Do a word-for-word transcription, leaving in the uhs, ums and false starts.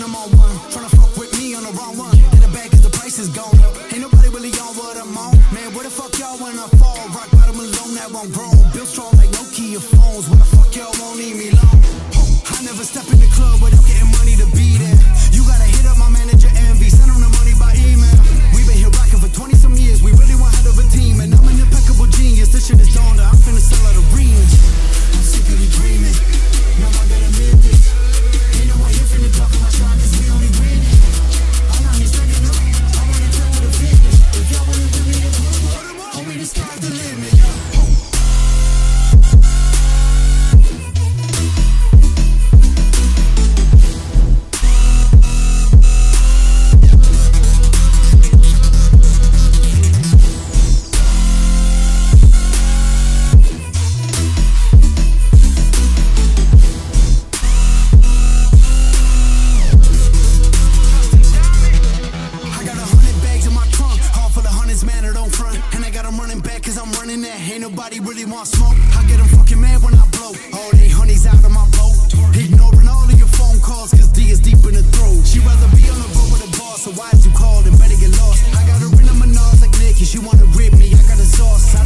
thinking I'm on one. Tryna fuck with me on the wrong one. In the back cause the price is gone up. Ain't nobody really on what I'm on. Man, where the fuck y'all when I fall? Rock bottom alone, that won't grow. Built strong like Nokia phones. What the fuck y'all won't leave me long? I never step in the club without getting money to be there. You gotta hit up my manager Envy. Send him the money by email. We've been here rocking for twenty some years. We really one head of a team. And I'm an impeccable genius. This shit is donor. I'm finna sell out arenas. I'm sick of you dreaming. Now I gotta live this. Ain't no one here finna talk about shot. Cause we only win it. I'm not here second up. I wanna tell you the business. If y'all wanna do me the club, homie, the sky's the limit. Ain't nobody really want smoke. I get them fucking mad when I blow. All they honeys out of my boat. Ignoring all of your phone calls, cause D is deep in the throat. She'd rather be on the road with a boss. So why is you calling? Better get lost. I got her in a Menards like Nicky. She wanna rip me, I got a sauce.